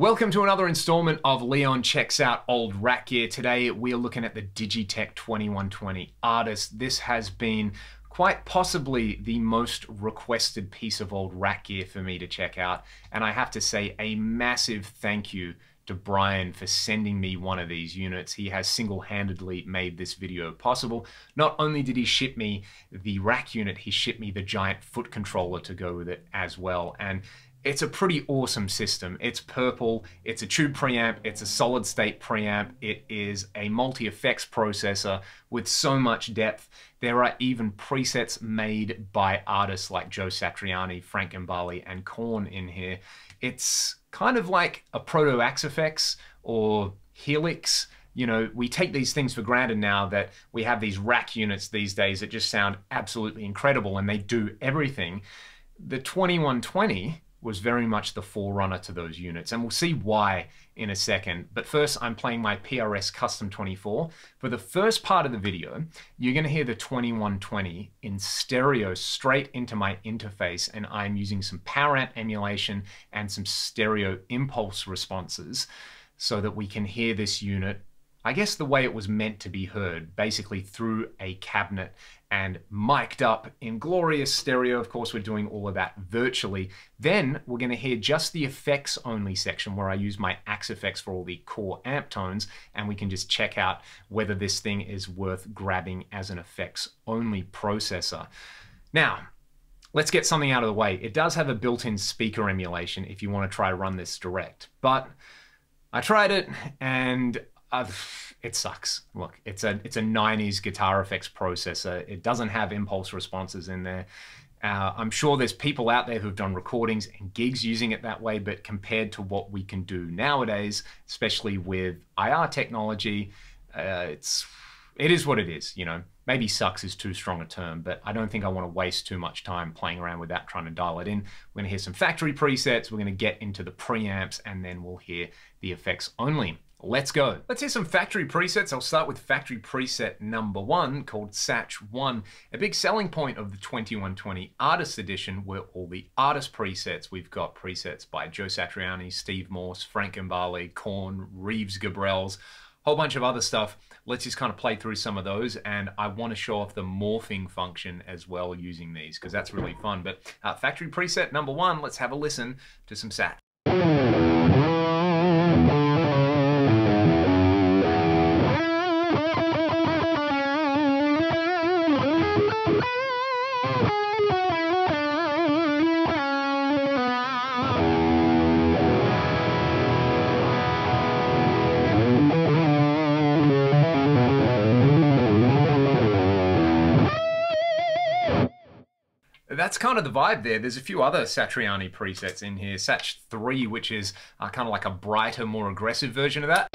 Welcome to another installment of Leon Checks Out Old Rack Gear. Today we are looking at the Digitech 2120 Artist. This has been quite possibly the most requested piece of old rack gear for me to check out, and I have to say a massive thank you to Brian for sending me one of these units. He has single-handedly made this video possible. Not only did he ship me the rack unit, he shipped me the giant foot controller to go with it as well, and it's a pretty awesome system. It's purple, it's a tube preamp, it's a solid state preamp, it is a multi-effects processor with so much depth. There are even presets made by artists like Joe Satriani, Frank Gambale, and Korn in here. It's kind of like a Proto Axe Effects or Helix. You know, we take these things for granted now that we have these rack units these days that just sound absolutely incredible and they do everything. The 2120 was very much the forerunner to those units, and we'll see why in a second. But first, I'm playing my PRS Custom 24. For the first part of the video, you're gonna hear the 2120 in stereo straight into my interface, and I'm using some power amp emulation and some stereo impulse responses so that we can hear this unit, I guess, the way it was meant to be heard, basically through a cabinet and mic'd up in glorious stereo. Of course, we're doing all of that virtually. Then we're gonna hear just the effects only section where I use my Axe effects for all the core amp tones, and we can just check out whether this thing is worth grabbing as an effects only processor. Now, let's get something out of the way. It does have a built-in speaker emulation if you wanna try run this direct, but I tried it and it sucks. Look, it's a 90s guitar effects processor. It doesn't have impulse responses in there. I'm sure there's people out there who've done recordings and gigs using it that way, but compared to what we can do nowadays, especially with IR technology, it is what it is, you know. Maybe sucks is too strong a term, but I don't think I want to waste too much time playing around with that, trying to dial it in. We're going to hear some factory presets, we're going to get into the preamps, and then we'll hear the effects only. Let's go. Let's hear some factory presets. I'll start with factory preset number one, called Satch 1. A big selling point of the 2120 Artist Edition were all the artist presets. We've got presets by Joe Satriani, Steve Morse, Frank Gambale, Korn, Reeves Gabrels, whole bunch of other stuff. Let's just kind of play through some of those, and I want to show off the morphing function as well using these, because that's really fun. But factory preset number one, let's have a listen to some Satch. That's kind of the vibe there. There's a few other Satriani presets in here. Satch 3, which is kind of like a brighter, more aggressive version of that.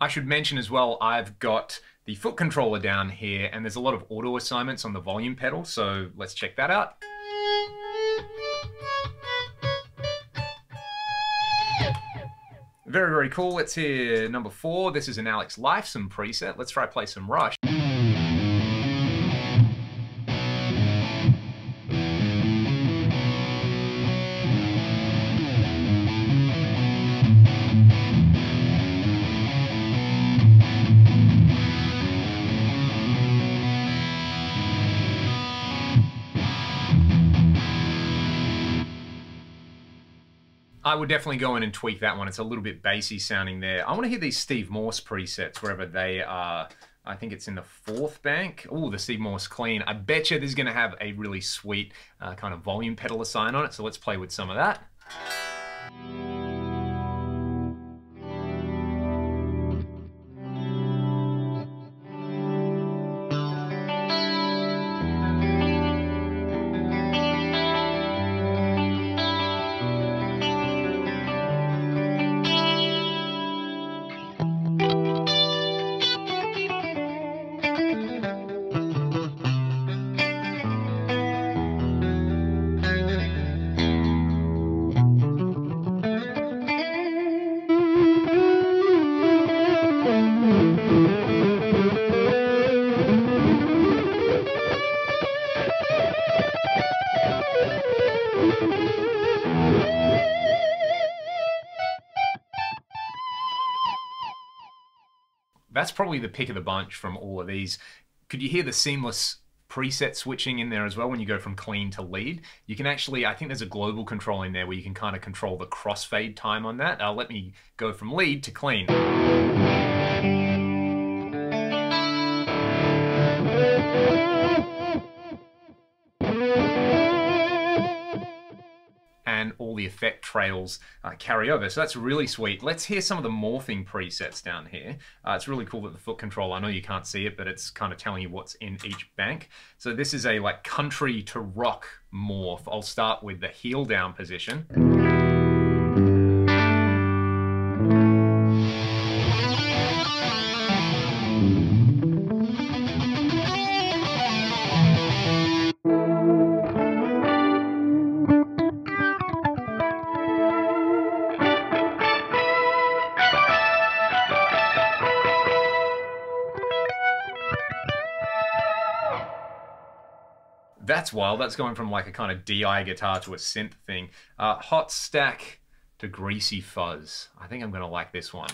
I should mention as well, I've got the foot controller down here, and there's a lot of auto assignments on the volume pedal, so let's check that out. Very, very cool. Let's hear number 4. This is an Alex Lifeson preset. Let's try play some Rush. I would definitely go in and tweak that one. It's a little bit bassy sounding there. I want to hear these Steve Morse presets wherever they are. I think it's in the 4th bank. Oh, the Steve Morse clean. I bet you this is going to have a really sweet kind of volume pedal assign on it. So let's play with some of that. that's probably the pick of the bunch from all of these. Could you hear the seamless preset switching in there as well when you go from clean to lead? You can actually, I think there's a global control in there where you can kind of control the crossfade time on that. Let me go from lead to clean. And all the effect trails carry over. So that's really sweet. Let's hear some of the morphing presets down here. It's really cool that the foot control, I know you can't see it, but it's kind of telling you what's in each bank. So this is a like country to rock morph. I'll start with the heel down position. That's wild. That's going from like a kind of DI guitar to a synth thing. Hot stack to greasy fuzz. I think I'm going to like this one.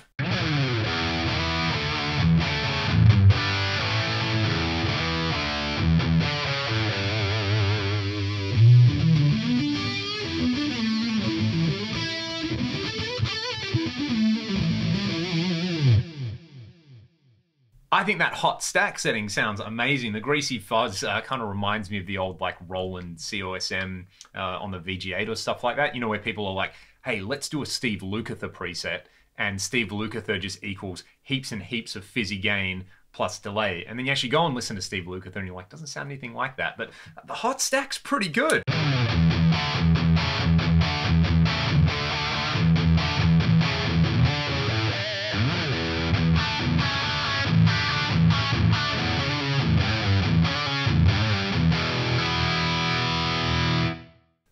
I think that hot stack setting sounds amazing. The greasy fuzz kind of reminds me of the old like Roland COSM on the VG8 or stuff like that. You know, where people are like, hey, let's do a Steve Lukather preset. And Steve Lukather just equals heaps and heaps of fizzy gain plus delay. And then you actually go and listen to Steve Lukather and you're like, doesn't sound anything like that. But the hot stack's pretty good.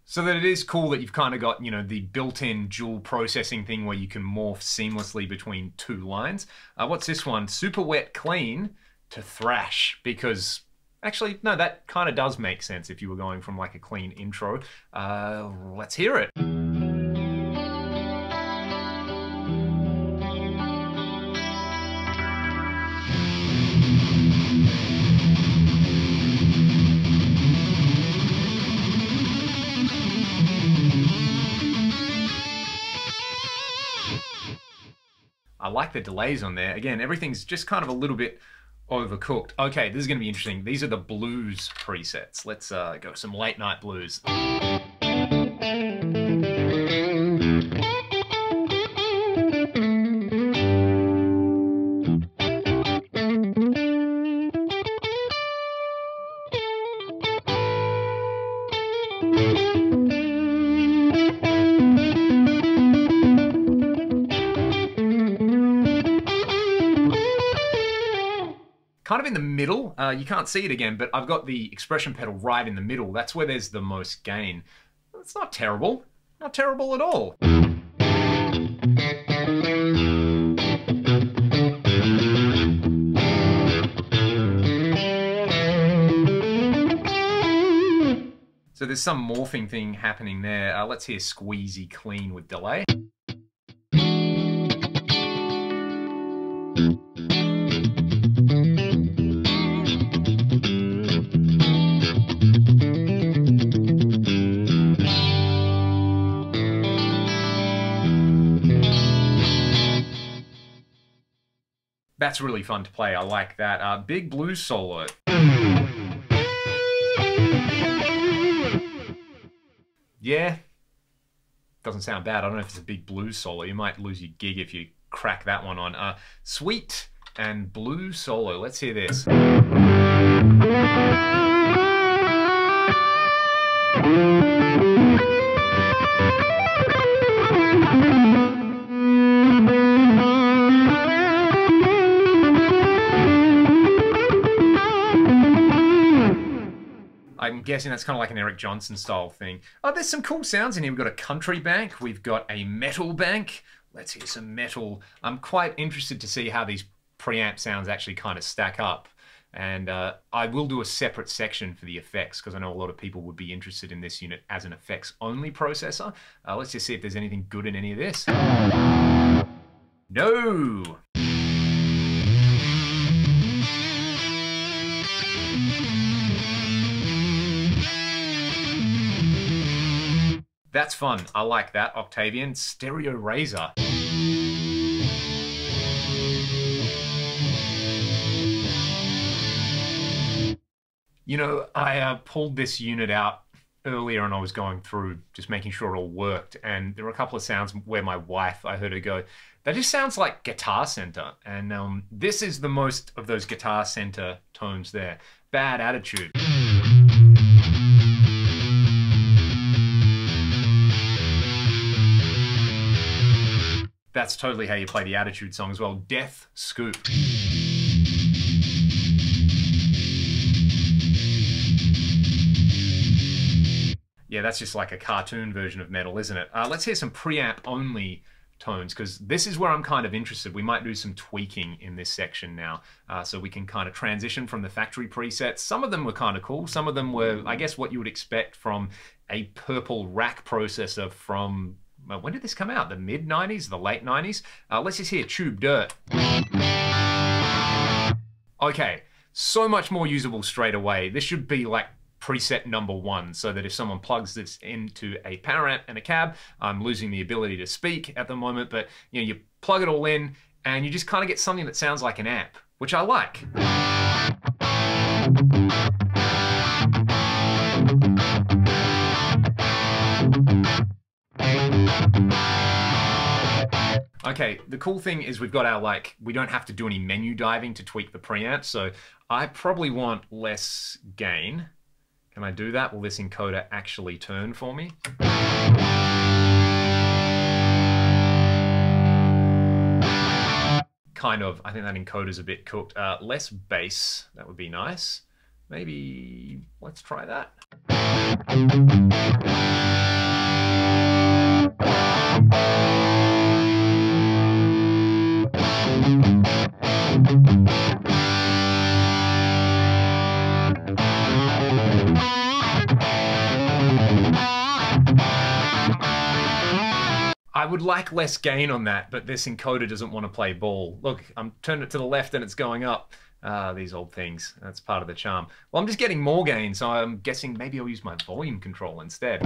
So that it is cool that you've kind of got, you know, the built-in dual processing thing where you can morph seamlessly between two lines. What's this one? Super wet clean to thrash, because actually, no, that kind of does make sense if you were going from like a clean intro. Let's hear it. I like the delays on there. Again, everything's just kind of a little bit overcooked. Okay, this is gonna be interesting. These are the blues presets. Let's go some late night blues. Kind of in the middle, you can't see it again, but I've got the expression pedal right in the middle. That's where there's the most gain. It's not terrible at all. So there's some morphing thing happening there. Let's hear squeezy clean with delay. That's really fun to play, I like that. Big blues solo. Yeah, doesn't sound bad. I don't know if it's a big blues solo. You might lose your gig if you crack that one on. Sweet and blues solo, let's hear this. I'm guessing that's kind of like an Eric Johnson style thing. Oh, there's some cool sounds in here. We've got a country bank. We've got a metal bank. Let's hear some metal. I'm quite interested to see how these preamp sounds actually kind of stack up. And I will do a separate section for the effects because I know a lot of people would be interested in this unit as an effects only processor. Let's just see if there's anything good in any of this. No. That's fun. I like that. Octavian Stereo Razor. You know, I pulled this unit out earlier and I was going through just making sure it all worked, and there were a couple of sounds where my wife, I heard her go, that just sounds like Guitar Center. And this is the most of those Guitar Center tones there. Bad Attitude. That's totally how you play the Attitude song as well. Death Scoop. Yeah, that's just like a cartoon version of metal, isn't it? Let's hear some preamp only tones, because this is where I'm kind of interested. We might do some tweaking in this section now, so we can kind of transition from the factory presets. Some of them were kind of cool. Some of them were, I guess, what you would expect from a purple rack processor from, well, when did this come out? The mid-90s, the late 90s? Let's just hear Tube Dirt. Okay, so much more usable straight away. This should be like preset number one, so that if someone plugs this into a power amp and a cab, I'm losing the ability to speak at the moment, but you know, you plug it all in and you just kind of get something that sounds like an amp, which I like. Okay, the cool thing is we've got our, like, we don't have to do any menu diving to tweak the preamp, so I probably want less gain. Can I do that? Will this encoder actually turn for me? Kind of. I think that encoder's a bit cooked. Less bass, that would be nice. Maybe let's try that. I would like less gain on that, but this encoder doesn't want to play ball. Look, I'm turning it to the left and it's going up. These old things, that's part of the charm. Well, I'm just getting more gain, so I'm guessing maybe I'll use my volume control instead.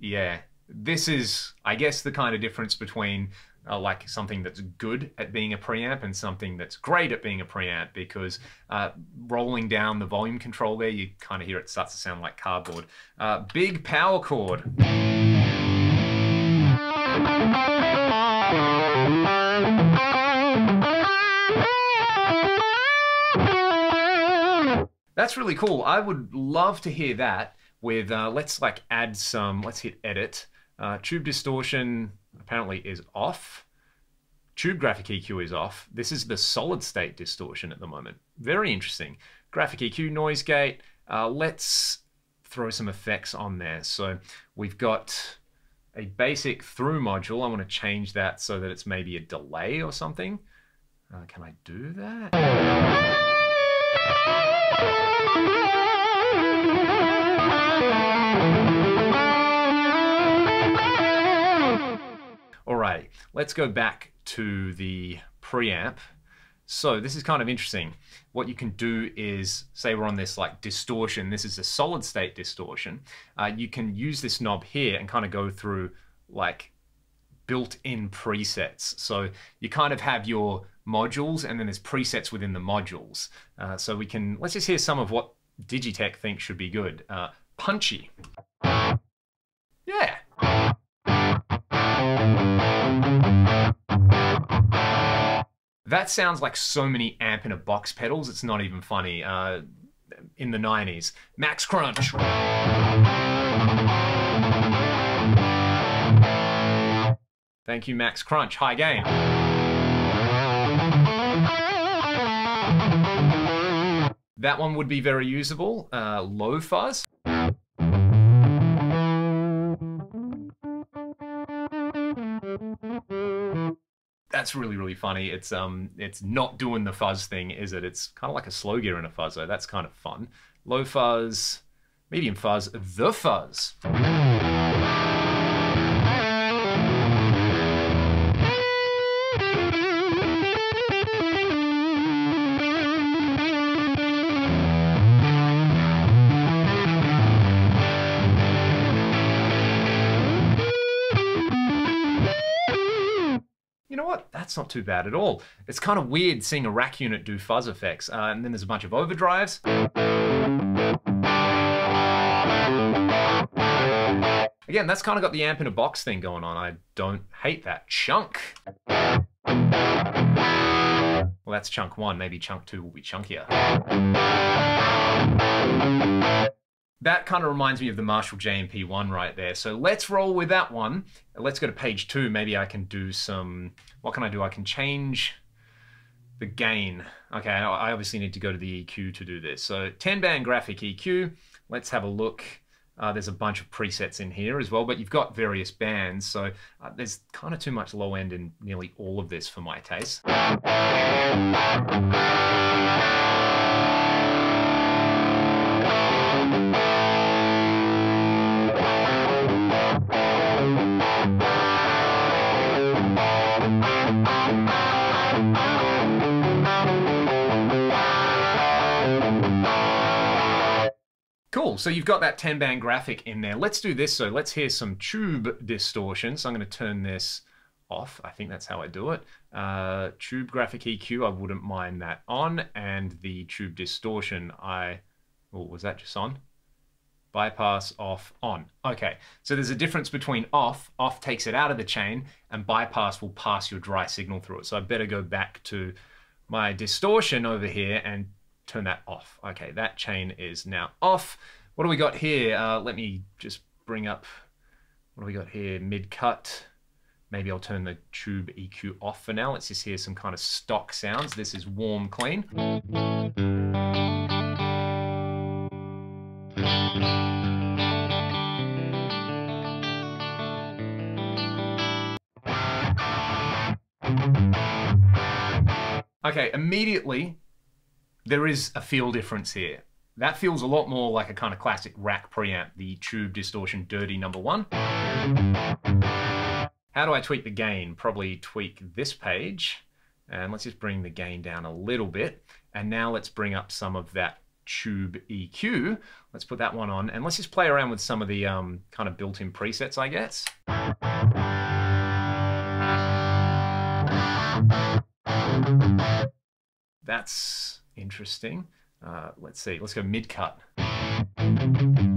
Yeah, this is, I guess, the kind of difference between like something that's good at being a preamp and something that's great at being a preamp, because rolling down the volume control there, you kind of hear it starts to sound like cardboard. Big power chord. That's really cool. I would love to hear that with, let's like add some, let's hit edit. Tube distortion apparently is off. Tube graphic EQ is off. This is the solid state distortion at the moment. Very interesting. Graphic EQ, noise gate. Let's throw some effects on there. So we've got a basic through module. I want to change that so that it's maybe a delay or something. Can I do that? Alrighty, let's go back to the preamp. So this is kind of interesting. What you can do is, say we're on this like distortion, this is a solid state distortion. You can use this knob here and kind of go through like built-in presets. So you kind of have your modules and then there's presets within the modules. So we can, let's just hear some of what Digitech thinks should be good. Punchy. Yeah. That sounds like so many amp in a box pedals, it's not even funny. In the 90s. Max Crunch. Thank you, Max Crunch. High gain. That one would be very usable. Low fuzz. That's really, really funny. It's not doing the fuzz thing, is it? It's kind of like a slow gear in a fuzz, though. That's kind of fun. Low fuzz, medium fuzz, the fuzz. you know what, that's not too bad at all. It's kind of weird seeing a rack unit do fuzz effects. And then there's a bunch of overdrives. Again, that's kind of got the amp in a box thing going on. I don't hate that. Chunk. Well, that's chunk one. Maybe chunk two will be chunkier. That kind of reminds me of the Marshall JMP1 right there. So let's roll with that one. Let's go to page two. Maybe I can do some... What can I do? I can change the gain. Okay, I obviously need to go to the EQ to do this. So 10-band graphic EQ. Let's have a look. There's a bunch of presets in here as well, but you've got various bands, so there's kind of too much low end in nearly all of this for my taste. Cool, so you've got that 10-band graphic in there. Let's do this, so let's hear some tube distortion. So I'm gonna turn this off. I think that's how I do it. Tube graphic EQ, I wouldn't mind that on, and the tube distortion, was that just on? Bypass, off, on. Okay, so there's a difference between off takes it out of the chain, and bypass will pass your dry signal through it. So I better go back to my distortion over here and turn that off. Okay, that chain is now off. What do we got here? Let me just bring up, what do we got here? Mid-cut. Maybe I'll turn the tube EQ off for now. Let's just hear some kind of stock sounds. This is warm clean. Okay, immediately, there is a feel difference here. That feels a lot more like a kind of classic rack preamp, the tube distortion dirty number one. How do I tweak the gain? Probably tweak this page. And let's just bring the gain down a little bit. And now let's bring up some of that tube EQ. Let's put that one on. And let's just play around with some of the kind of built-in presets, I guess. That's interesting. Let's see, let's go mid-cut. I'm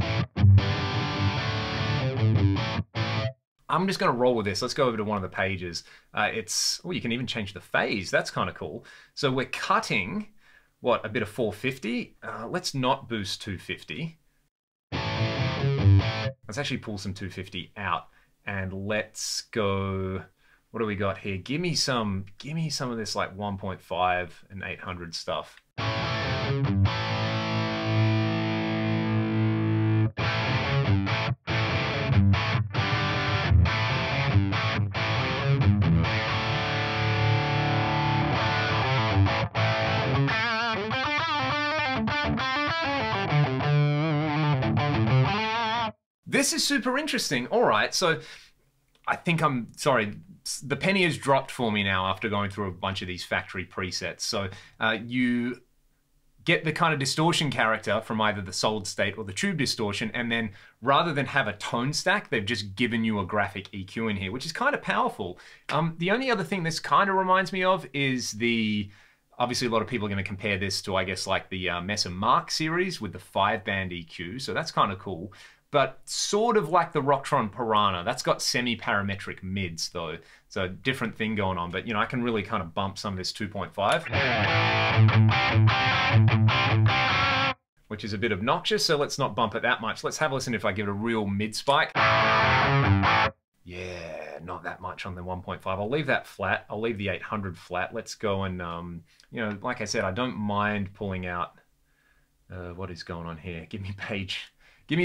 just gonna roll with this. Let's go over to one of the pages. Oh, you can even change the phase. That's kind of cool. So we're cutting, what, a bit of 450? Let's not boost 250. Let's actually pull some 250 out and let's go. What do we got here? Give me some of this like 1.5 and 800 stuff. This is super interesting. All right, so I think I'm sorry. The penny has dropped for me now after going through a bunch of these factory presets. So you get the kind of distortion character from either the solid state or the tube distortion, and then rather than have a tone stack, they've just given you a graphic EQ in here, which is kind of powerful. The only other thing this kind of reminds me of is the, obviously a lot of people are going to compare this to, I guess, like the Mesa Mark series with the 5-band EQ, so that's kind of cool. But sort of like the Rocktron Piranha. That's got semi-parametric mids though. It's a different thing going on, but you know, I can really kind of bump some of this 2.5, which is a bit obnoxious, so let's not bump it that much. Let's have a listen if I give it a real mid spike. Yeah, not that much on the 1.5. I'll leave that flat. I'll leave the 800 flat. Let's go and, you know, like I said, I don't mind pulling out, what is going on here? Give me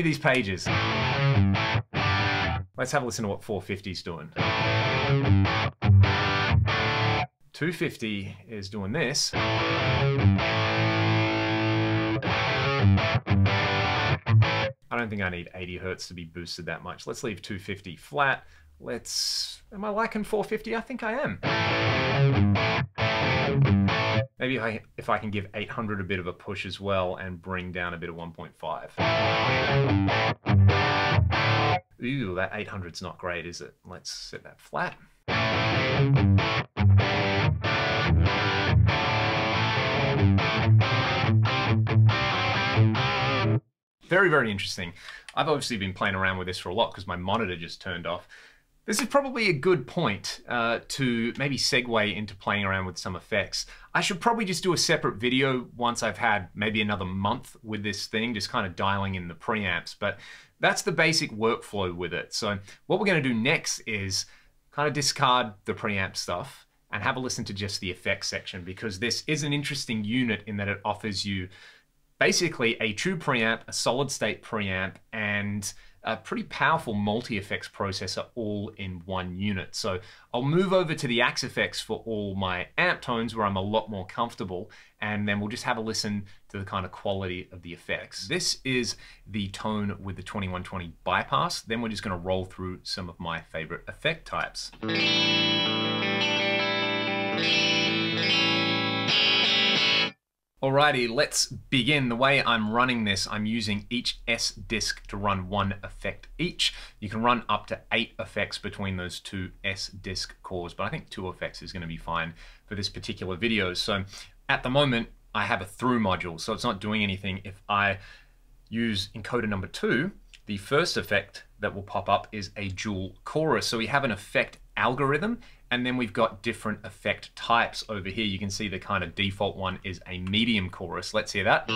these pages. Let's have a listen to what 450's doing. 250 is doing this. I don't think I need 80 hertz to be boosted that much. Let's leave 250 flat. Am I liking 450? I think I am. Maybe if I can give 800 a bit of a push as well and bring down a bit of 1.5. Ooh, that 800's not great, is it? Let's set that flat. Very, very interesting. I've obviously been playing around with this for a lot because my monitor just turned off. This is probably a good point to maybe segue into playing around with some effects. I should probably just do a separate video once I've had maybe another month with this thing, just kind of dialing in the preamps, but that's the basic workflow with it. So what we're gonna do next is kind of discard the preamp stuff and have a listen to just the effects section, because this is an interesting unit in that it offers you basically a true preamp, a solid state preamp, and a pretty powerful multi-effects processor all in one unit. So I'll move over to the Axe-Fx for all my amp tones where I'm a lot more comfortable, and then we'll just have a listen to the kind of quality of the effects. This is the tone with the 2120 bypass. Then we're just gonna roll through some of my favorite effect types. Alrighty, let's begin. The way I'm running this, I'm using each S disc to run one effect each. You can run up to 8 effects between those two S disc cores, but I think 2 effects is going to be fine for this particular video. So at the moment, I have a through module, so it's not doing anything. If I use encoder number 2, the first effect that will pop up is a dual chorus. So we have an effect algorithm, and then we've got different effect types over here. You can see the kind of default one is a medium chorus. Let's hear that.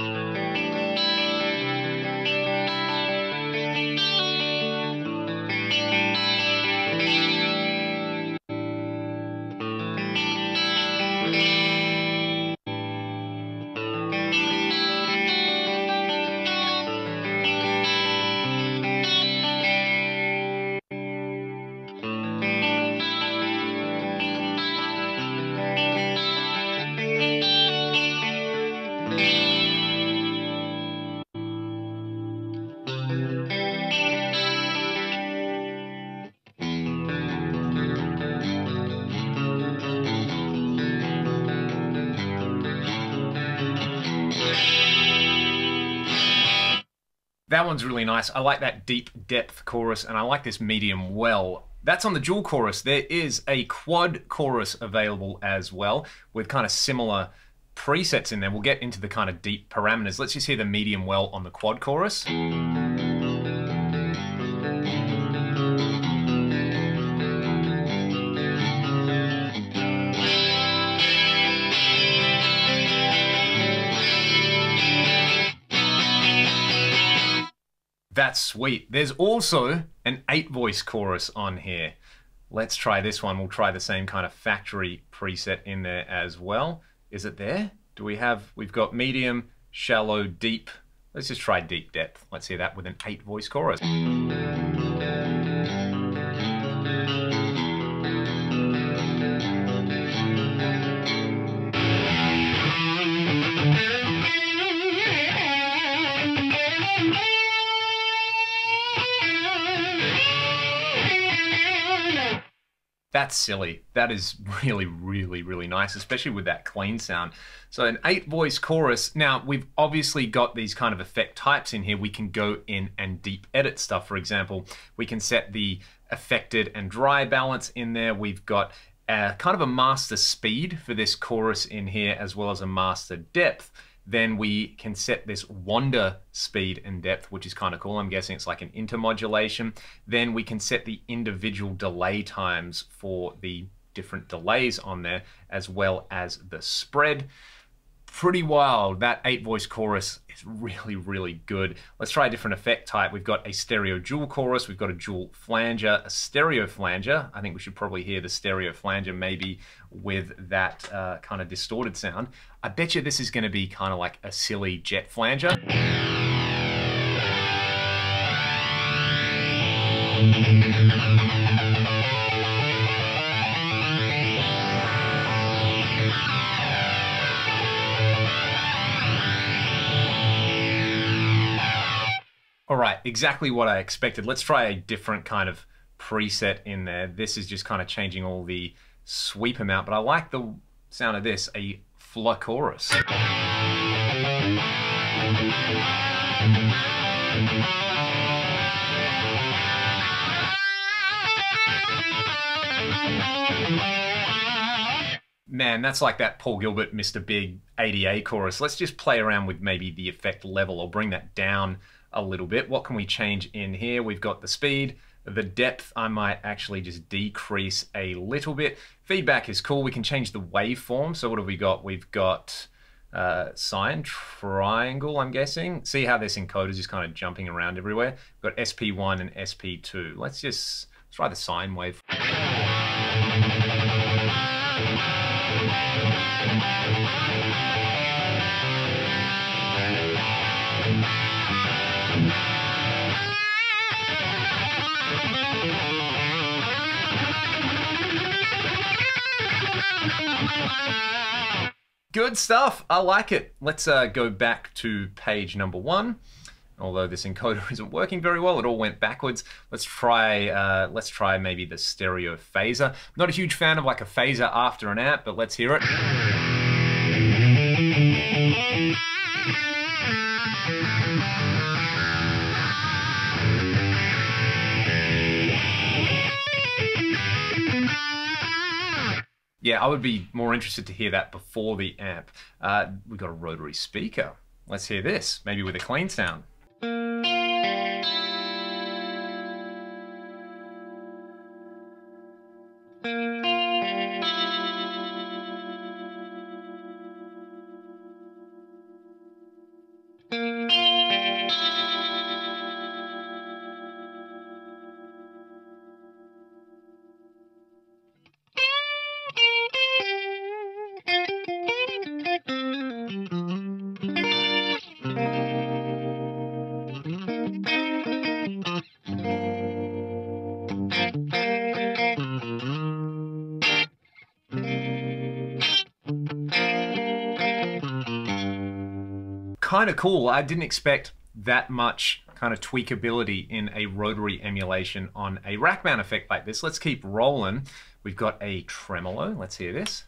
That one's really nice. I like that deep depth chorus, and I like this medium well. That's on the dual chorus. There is a quad chorus available as well with kind of similar presets in there. We'll get into the kind of deep parameters. Let's just hear the medium well on the quad chorus. That's sweet. There's also an 8-voice chorus on here. Let's try this one. We'll try the same kind of factory preset in there as well. Is it there? Do we have, we've got medium, shallow, deep. Let's just try deep depth. Let's hear that with an 8-voice chorus. That's silly. That is really, really, really nice, especially with that clean sound. So an 8-voice chorus. Now, we've obviously got these kind of effect types in here. We can go in and deep edit stuff, for example. We can set the affected and dry balance in there. We've got kind of a master speed for this chorus in here, as well as a master depth. Then we can set this wander speed and depth, which is kind of cool. I'm guessing it's like an intermodulation. Then we can set the individual delay times for the different delays on there, as well as the spread. Pretty wild. That 8-voice chorus is really, really good. Let's try a different effect type. We've got a stereo dual chorus. We've got a dual flanger, a stereo flanger. I think we should probably hear the stereo flanger maybe with that kind of distorted sound. I bet you this is going to be kind of like a silly jet flanger. All right, exactly what I expected. Let's try a different kind of preset in there. This is just kind of changing all the sweep amount, but I like the sound of this, a fla chorus. Man, that's like that Paul Gilbert, Mr. Big ADA chorus. Let's just play around with maybe the effect level or bring that down a little bit. What can we change in here? We've got the speed, the depth. I might actually just decrease a little bit. Feedback is cool. We can change the waveform. So what have we got? We've got sine, triangle, I'm guessing. See how this encoder is just kind of jumping around everywhere. We've got SP1 and SP2. Let's try the sine wave. Good stuff, I like it. Let's go back to page number one. Although this encoder isn't working very well, it all went backwards. Let's try maybe the stereo phaser. Not a huge fan of like a phaser after an amp, but let's hear it. Yeah, I would be more interested to hear that before the amp. We've got a rotary speaker. Let's hear this, maybe with a clean sound. Kind of cool. I didn't expect that much kind of tweakability in a rotary emulation on a rack mount effect like this. Let's keep rolling. We've got a tremolo. Let's hear this.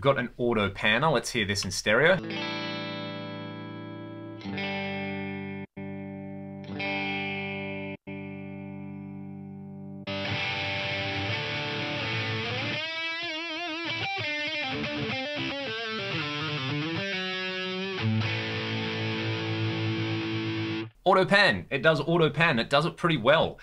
Got an auto panner. Let's hear this in stereo. Auto pan. It does auto pan. It does it pretty well.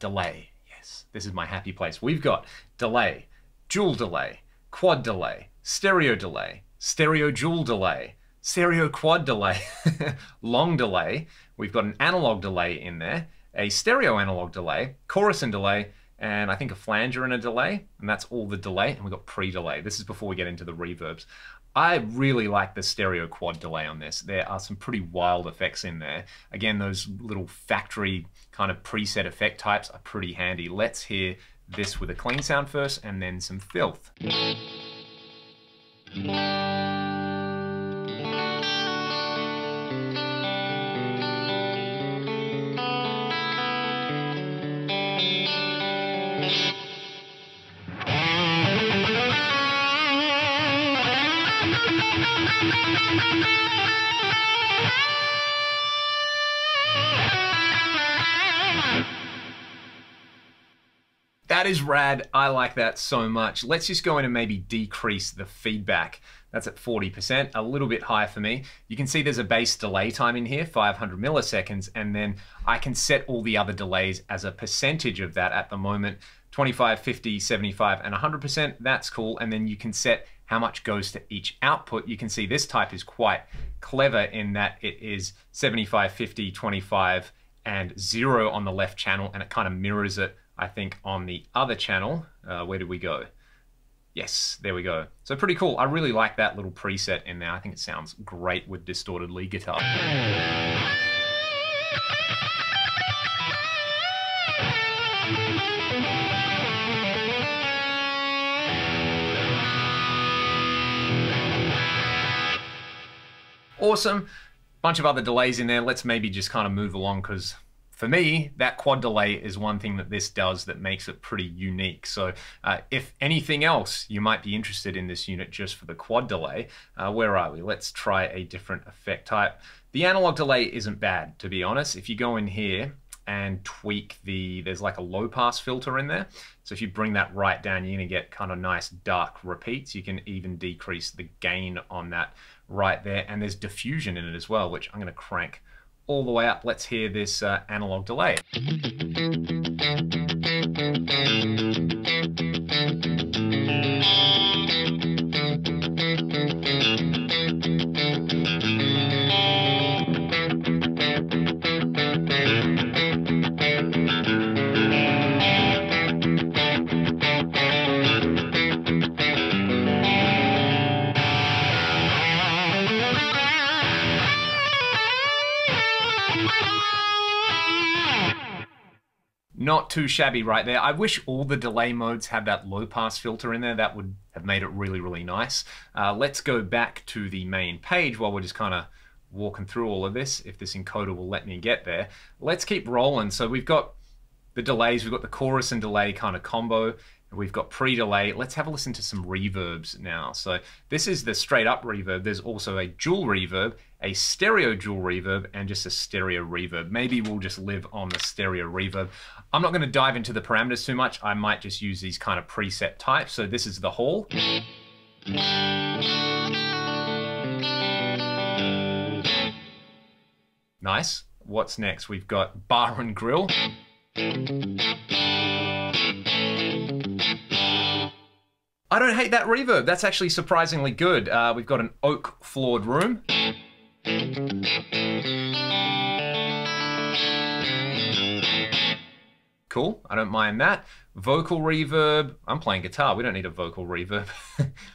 Delay. Yes, this is my happy place. We've got delay, dual delay, quad delay, stereo delay, stereo dual delay, stereo quad delay, long delay. We've got an analog delay in there, a stereo analog delay, chorus and delay, and I think a flanger and a delay, and that's all the delay, and we've got pre-delay. This is before we get into the reverbs. I really like the stereo quad delay on this. There are some pretty wild effects in there. Again, those little factory kind of preset effect types are pretty handy. Let's hear this with a clean sound first, and then some filth. That is rad, I like that so much. Let's just go in and maybe decrease the feedback. That's at 40%, a little bit high for me. You can see there's a base delay time in here, 500 milliseconds, and then I can set all the other delays as a percentage of that at the moment, 25, 50, 75, and 100%, that's cool. And then you can set how much goes to each output. You can see this type is quite clever in that it is 75, 50, 25, and 0 on the left channel, and it kind of mirrors it, I think, on the other channel. Where did we go? Yes, there we go. So pretty cool. I really like that little preset in there. I think it sounds great with distorted lead guitar. Awesome. Bunch of other delays in there. Let's maybe just kind of move along because For me, that quad delay is one thing that this does that makes it pretty unique. So if anything else, you might be interested in this unit just for the quad delay. Where are we? Let's try a different effect type. The analog delay isn't bad, to be honest. If you go in here and tweak the, there's like a low pass filter in there. So if you bring that right down, you're gonna get kind of nice dark repeats. You can even decrease the gain on that right there. And there's diffusion in it as well, which I'm gonna crank all the way up. Let's hear this analog delay. Not too shabby right there. I wish all the delay modes had that low pass filter in there. That would have made it really, really nice. Let's go back to the main page while we're just kind of walking through all of this, if this encoder will let me get there. Let's keep rolling. So we've got the delays, we've got the chorus and delay kind of combo. We've got pre-delay. Let's have a listen to some reverbs now. So this is the straight up reverb. There's also a dual reverb, a stereo dual reverb, and just a stereo reverb. Maybe we'll just live on the stereo reverb. I'm not going to dive into the parameters too much. I might just use these kind of preset types. So this is the hall. Nice. What's next? We've got bar and grill. I don't hate that reverb. That's actually surprisingly good. We've got an oak floored room. Cool, I don't mind that. Vocal reverb, I'm playing guitar. We don't need a vocal reverb.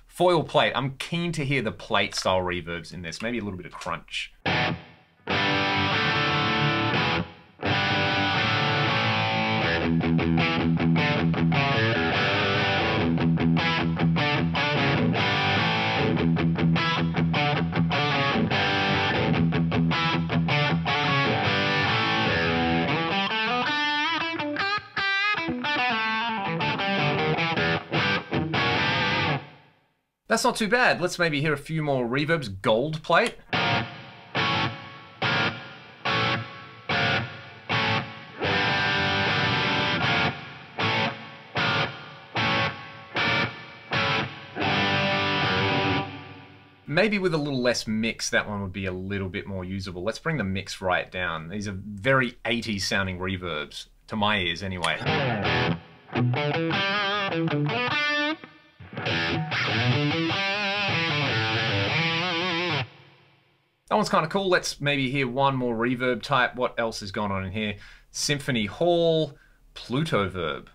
Foil plate, I'm keen to hear the plate style reverbs in this. Maybe a little bit of crunch. That's not too bad. Let's maybe hear a few more reverbs. Gold plate. Maybe with a little less mix, that one would be a little bit more usable. Let's bring the mix right down. These are very 80s sounding reverbs, to my ears anyway. That one's kind of cool. Let's maybe hear one more reverb type. What else has gone on in here? Symphony Hall, Plutoverb.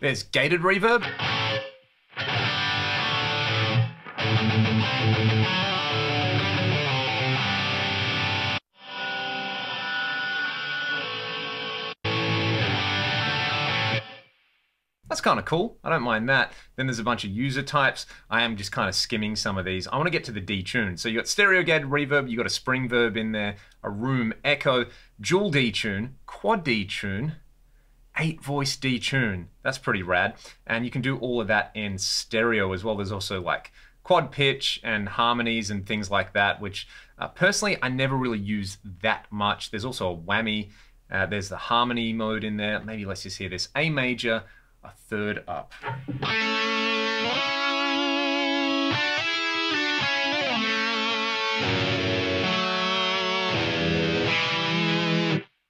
There's gated reverb. That's kind of cool. I don't mind that. Then there's a bunch of user types. I am just kind of skimming some of these. I want to get to the detune. So you got stereo gated reverb, you got a spring verb in there, a room echo, dual detune, quad detune, 8-voice detune. That's pretty rad. And you can do all of that in stereo as well. There's also like quad pitch and harmonies and things like that, which personally, I never really use that much. There's also a whammy. There's the harmony mode in there. Maybe let's just hear this. A major, a third up.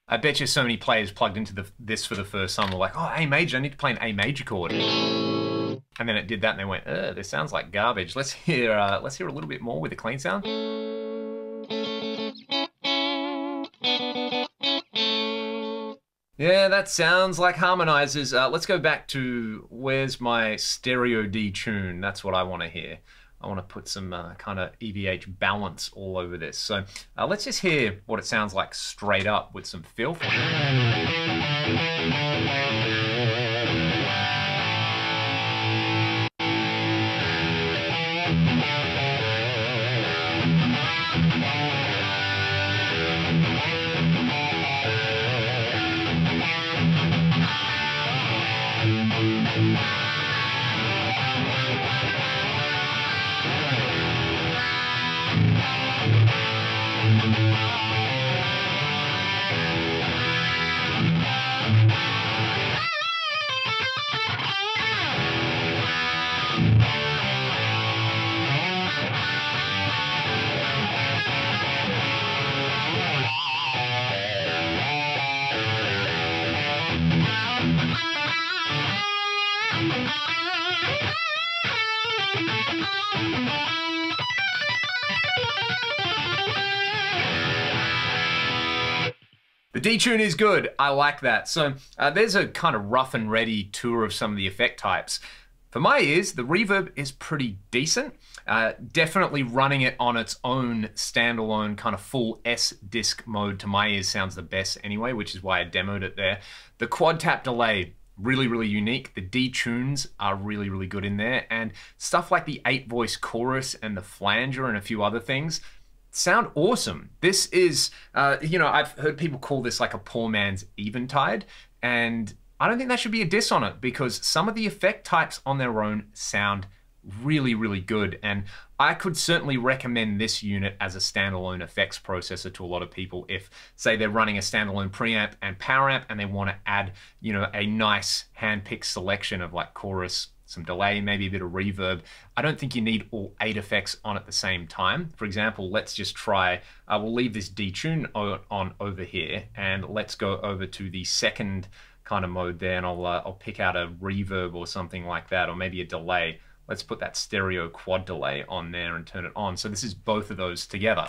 I bet you so many players plugged into this for the first time were like, oh, A major, I need to play an A major chord. And then it did that and they went, ugh, this sounds like garbage. Let's hear a little bit more with a clean sound. Yeah, that sounds like harmonizers. Let's go back to where's my stereo D tune. That's what I want to hear. I want to put some kind of EVH balance all over this. So let's just hear what it sounds like straight up with some filth. D-tune is good, I like that. So there's a kind of rough and ready tour of some of the effect types. For my ears, the reverb is pretty decent. Definitely running it on its own standalone kind of full S-disc mode to my ears sounds the best anyway, which is why I demoed it there. The quad tap delay, really, really unique. The D-tunes are really, really good in there. And stuff like the 8-voice chorus and the flanger and a few other things, sound awesome. This is, you know, I've heard people call this like a poor man's Eventide, and I don't think that should be a diss on it, because some of the effect types on their own sound really, really good. And I could certainly recommend this unit as a standalone effects processor to a lot of people if, say, they're running a standalone preamp and power amp and they want to add, you know, a nice hand-picked selection of like chorus, some delay, maybe a bit of reverb. I don't think you need all 8 effects on at the same time. For example, let's just try, we'll leave this detune on over here, and let's go over to the second kind of mode there, and I'll pick out a reverb or something like that, or maybe a delay. Let's put that stereo quad delay on there and turn it on. So this is both of those together.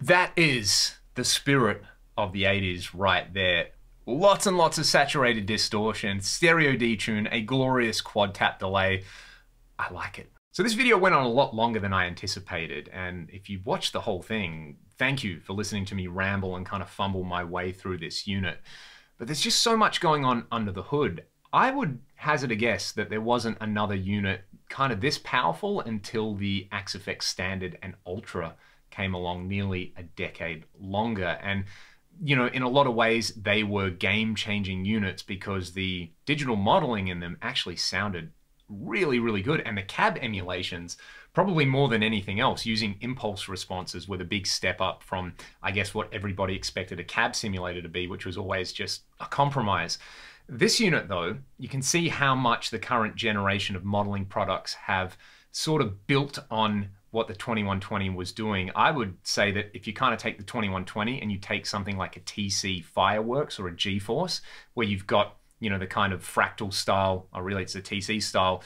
That is the spirit of the 80s right there. Lots and lots of saturated distortion, stereo detune, a glorious quad tap delay. I like it. So this video went on a lot longer than I anticipated, and if you watched the whole thing, thank you for listening to me ramble and kind of fumble my way through this unit. But there's just so much going on under the hood. I would hazard a guess that there wasn't another unit kind of this powerful until the Axe-Fx Standard and Ultra came along nearly a decade longer. And, you know, in a lot of ways, they were game-changing units because the digital modeling in them actually sounded really, really good. And the cab emulations, probably more than anything else, using impulse responses were the big step up from, I guess, what everybody expected a cab simulator to be, which was always just a compromise. This unit, though, you can see how much the current generation of modeling products have sort of built on what the 2120 was doing. I would say that if you kind of take the 2120 and you take something like a TC Fireworks or a GForce, where you've got, you know, the kind of fractal style, or really it's a TC style,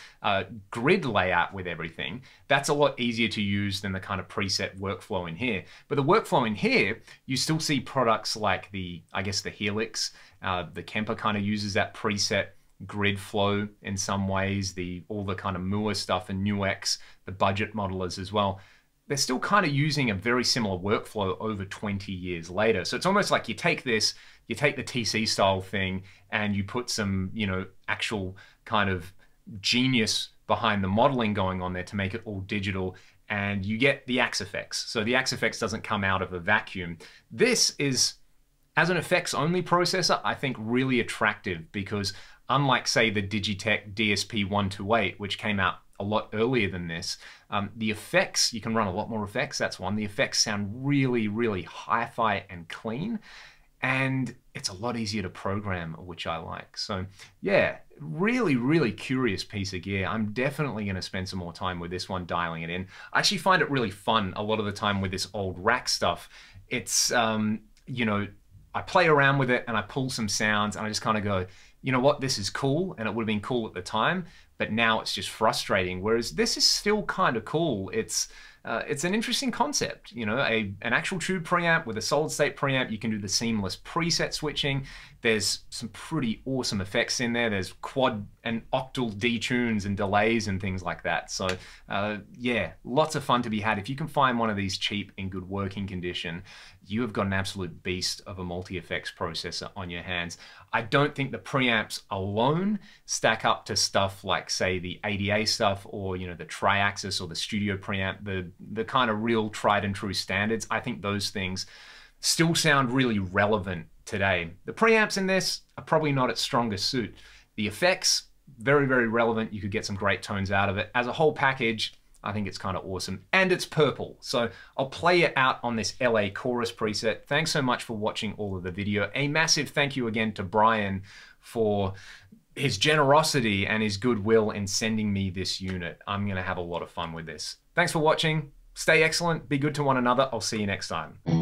grid layout with everything, that's a lot easier to use than the kind of preset workflow in here. But the workflow in here, you still see products like the, I guess, the Helix, the Kemper kind of uses that preset grid flow in some ways, all the kind of Mooer stuff and NUX, the budget modelers as well. They're still kind of using a very similar workflow over 20 years later. So it's almost like you take this, you take the TC style thing and you put some, you know, actual kind of genius behind the modeling going on there to make it all digital, and you get the Axe-Fx. So the Axe-Fx doesn't come out of a vacuum. This is, as an effects only processor, I think really attractive because unlike, say, the Digitech DSP-128, which came out a lot earlier than this, the effects, you can run a lot more effects, that's one. The effects sound really, really hi-fi and clean. and it's a lot easier to program, which I like. So yeah, really, really curious piece of gear. I'm definitely going to spend some more time with this one, dialing it in. I actually find it really fun a lot of the time with this old rack stuff. It's, you know, I play around with it and I pull some sounds and I just kind of go, you know what, this is cool, and it would have been cool at the time, but now it's just frustrating. Whereas this is still kind of cool. It's an interesting concept, you know, an actual tube preamp with a solid state preamp. You can do the seamless preset switching. There's some pretty awesome effects in there. There's quad and octal detunes and delays and things like that. So yeah, lots of fun to be had. If you can find one of these cheap in good working condition, you have got an absolute beast of a multi-effects processor on your hands. I don't think the preamps alone stack up to stuff like, say, the ADA stuff, or, you know, the Tri-Axis or the Studio preamp, the kind of real tried and true standards. I think those things still sound really relevant today. The preamps in this are probably not its strongest suit. The effects, very, very relevant. You could get some great tones out of it. As a whole package, I think it's kind of awesome. And it's purple. So I'll play it out on this LA Chorus preset. Thanks so much for watching all of the video. A massive thank you again to Brian for his generosity and his goodwill in sending me this unit. I'm going to have a lot of fun with this. Thanks for watching. Stay excellent. Be good to one another. I'll see you next time.